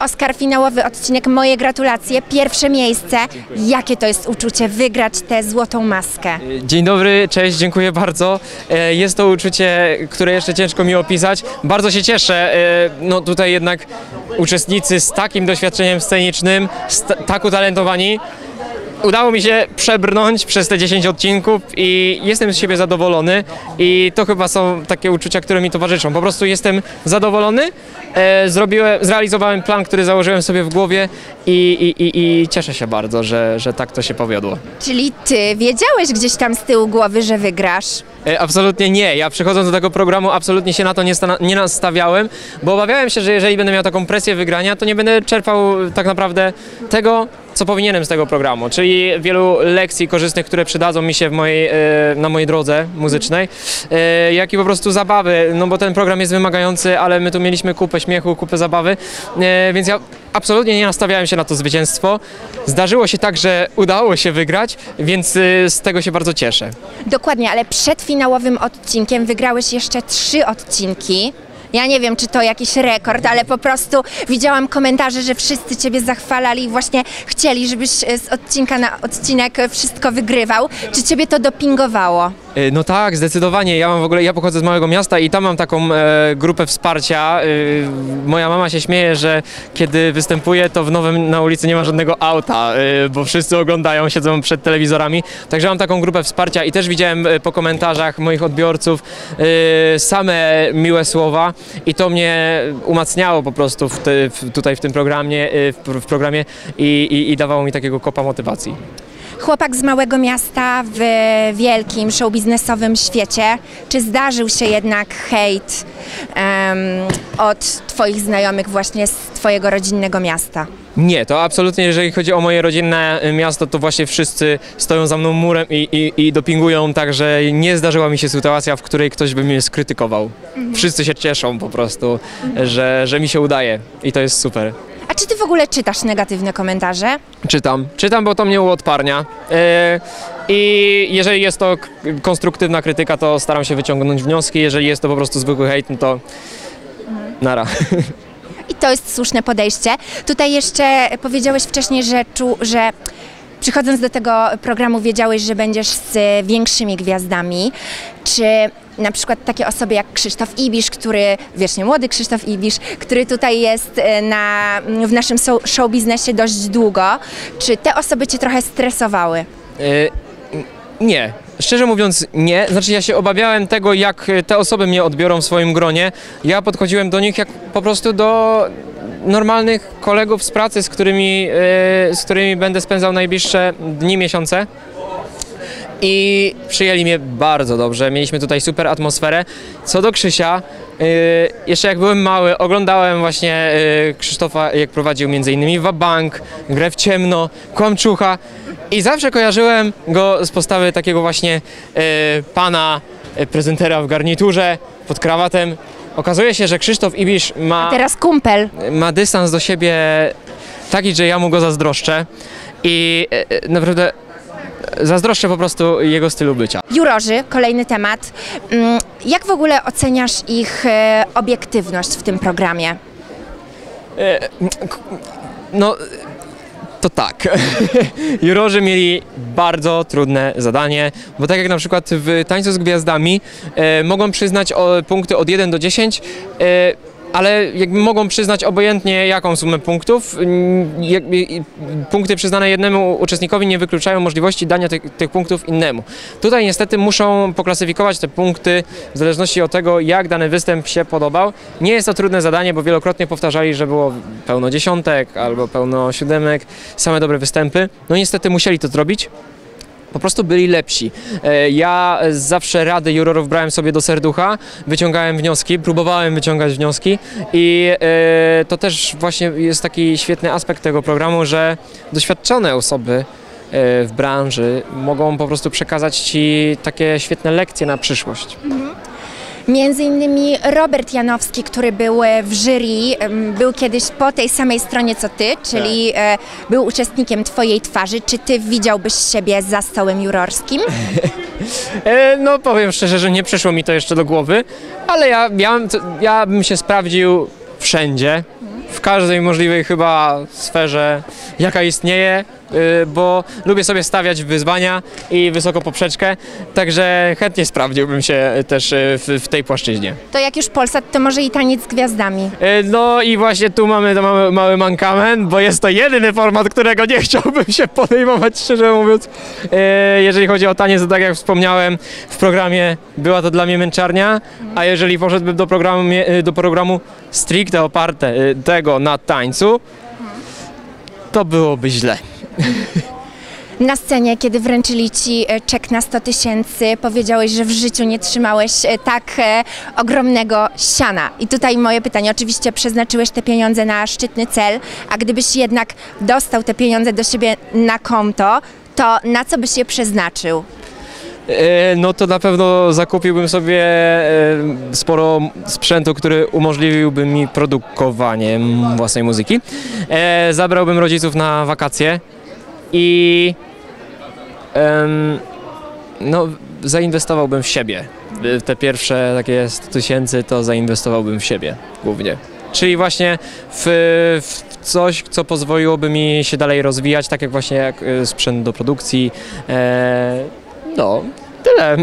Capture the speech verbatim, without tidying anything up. Oskar finałowy odcinek, moje gratulacje, pierwsze miejsce. Dziękuję. Jakie to jest uczucie wygrać tę złotą maskę? Dzień dobry, cześć, dziękuję bardzo. Jest to uczucie, które jeszcze ciężko mi opisać. Bardzo się cieszę, no tutaj jednak uczestnicy z takim doświadczeniem scenicznym, tak utalentowani. Udało mi się przebrnąć przez te dziesięć odcinków i jestem z siebie zadowolony i to chyba są takie uczucia, które mi towarzyszą. Po prostu jestem zadowolony, e, zrobiłem, zrealizowałem plan, który założyłem sobie w głowie i, i, i, i cieszę się bardzo, że, że tak to się powiodło. Czyli ty wiedziałeś gdzieś tam z tyłu głowy, że wygrasz? E, absolutnie nie. Ja przychodząc do tego programu absolutnie się na to nie, nie nastawiałem, bo obawiałem się, że jeżeli będę miał taką presję wygrania, to nie będę czerpał tak naprawdę tego, co powinienem z tego programu, czyli wielu lekcji korzystnych, które przydadzą mi się w mojej, na mojej drodze muzycznej, jak i po prostu zabawy, no bo ten program jest wymagający, ale my tu mieliśmy kupę śmiechu, kupę zabawy, więc ja absolutnie nie nastawiałem się na to zwycięstwo. Zdarzyło się tak, że udało się wygrać, więc z tego się bardzo cieszę. Dokładnie, ale przed finałowym odcinkiem wygrałeś jeszcze trzy odcinki. Ja nie wiem, czy to jakiś rekord, ale po prostu widziałam komentarze, że wszyscy ciebie zachwalali i właśnie chcieli, żebyś z odcinka na odcinek wszystko wygrywał. Czy ciebie to dopingowało? No tak, zdecydowanie. Ja mam w ogóle, ja pochodzę z małego miasta i tam mam taką e, grupę wsparcia. E, moja mama się śmieje, że kiedy występuję, to w Nowym na ulicy nie ma żadnego auta, e, bo wszyscy oglądają, siedzą przed telewizorami. Także mam taką grupę wsparcia i też widziałem e, po komentarzach moich odbiorców e, same miłe słowa i to mnie umacniało po prostu w te, w, tutaj w tym programie, e, w, w programie i, i, i dawało mi takiego kopa motywacji. Chłopak z małego miasta w wielkim showbiznesowym świecie. Czy zdarzył się jednak hejt um, od twoich znajomych właśnie z twojego rodzinnego miasta? Nie, to absolutnie, jeżeli chodzi o moje rodzinne miasto, to właśnie wszyscy stoją za mną murem i, i, i dopingują, także nie zdarzyła mi się sytuacja, w której ktoś by mnie skrytykował. Mhm. Wszyscy się cieszą po prostu, mhm. że, że mi się udaje i to jest super. A czy ty w ogóle czytasz negatywne komentarze? Czytam. Czytam, bo to mnie uodparnia. Yy, I jeżeli jest to konstruktywna krytyka, to staram się wyciągnąć wnioski. Jeżeli jest to po prostu zwykły hejt, no to nara. I to jest słuszne podejście. Tutaj jeszcze powiedziałeś wcześniej, że, czu, że przychodząc do tego programu wiedziałeś, że będziesz z większymi gwiazdami. Czy na przykład takie osoby jak Krzysztof Ibisz, który, wiesz, nie młody Krzysztof Ibisz, który tutaj jest na, w naszym show biznesie dość długo. Czy te osoby cię trochę stresowały? Yy, nie. Szczerze mówiąc nie, znaczy ja się obawiałem tego, jak te osoby mnie odbiorą w swoim gronie. Ja podchodziłem do nich jak po prostu do normalnych kolegów z pracy, z którymi, yy, z którymi będę spędzał najbliższe dni, miesiące. I przyjęli mnie bardzo dobrze, mieliśmy tutaj super atmosferę. Co do Krzysia, yy, jeszcze jak byłem mały, oglądałem właśnie yy, Krzysztofa, jak prowadził między innymi Wabank, Grę w ciemno, Kłamczucha i zawsze kojarzyłem go z postawy takiego właśnie yy, pana yy, prezentera w garniturze, pod krawatem. Okazuje się, że Krzysztof Ibisz ma... A teraz kumpel. Ma dystans do siebie taki, że ja mu go zazdroszczę i yy, naprawdę... Zazdroszczę po prostu jego stylu bycia. Jurorzy, kolejny temat. Jak w ogóle oceniasz ich obiektywność w tym programie? No, to tak. Jurorzy mieli bardzo trudne zadanie, bo tak jak na przykład w Tańcu z Gwiazdami mogą przyznać punkty od jeden do dziesięciu, ale jakby mogą przyznać obojętnie jaką sumę punktów. Punkty przyznane jednemu uczestnikowi nie wykluczają możliwości dania tych, tych punktów innemu. Tutaj niestety muszą poklasyfikować te punkty w zależności od tego, jak dany występ się podobał. Nie jest to trudne zadanie, bo wielokrotnie powtarzali, że było pełno dziesiątek albo pełno siódemek, same dobre występy. No niestety musieli to zrobić. Po prostu byli lepsi. Ja zawsze rady jurorów brałem sobie do serducha, wyciągałem wnioski, próbowałem wyciągać wnioski i to też właśnie jest taki świetny aspekt tego programu, że doświadczone osoby w branży mogą po prostu przekazać ci takie świetne lekcje na przyszłość. Między innymi Robert Janowski, który był w jury, był kiedyś po tej samej stronie co ty, czyli tak. Był uczestnikiem twojej twarzy. Czy ty widziałbyś siebie za stołem jurorskim? No powiem szczerze, że nie przyszło mi to jeszcze do głowy, ale ja, ja, ja bym się sprawdził wszędzie. w każdej możliwej chyba sferze, jaka istnieje, bo lubię sobie stawiać wyzwania i wysoką poprzeczkę, także chętnie sprawdziłbym się też w, w tej płaszczyźnie. To jak już Polsat, to może i Taniec z Gwiazdami. No i właśnie tu mamy, to mamy mały mankament, bo jest to jedyny format, którego nie chciałbym się podejmować, szczerze mówiąc. Jeżeli chodzi o taniec, to tak jak wspomniałem, w programie była to dla mnie męczarnia, a jeżeli poszedłbym do programu, do programu stricte opartego na tańcu, to byłoby źle. Na scenie, kiedy wręczyli Ci czek na sto tysięcy, powiedziałeś, że w życiu nie trzymałeś tak ogromnego siana. I tutaj moje pytanie, oczywiście przeznaczyłeś te pieniądze na szczytny cel, a gdybyś jednak dostał te pieniądze do siebie na konto, to na co byś je przeznaczył? No to na pewno zakupiłbym sobie sporo sprzętu, który umożliwiłby mi produkowanie własnej muzyki. Zabrałbym rodziców na wakacje i no, zainwestowałbym w siebie. Te pierwsze takie sto tysięcy to zainwestowałbym w siebie głównie. Czyli właśnie w, w coś, co pozwoliłoby mi się dalej rozwijać, tak jak właśnie jak sprzęt do produkcji. No, tyle.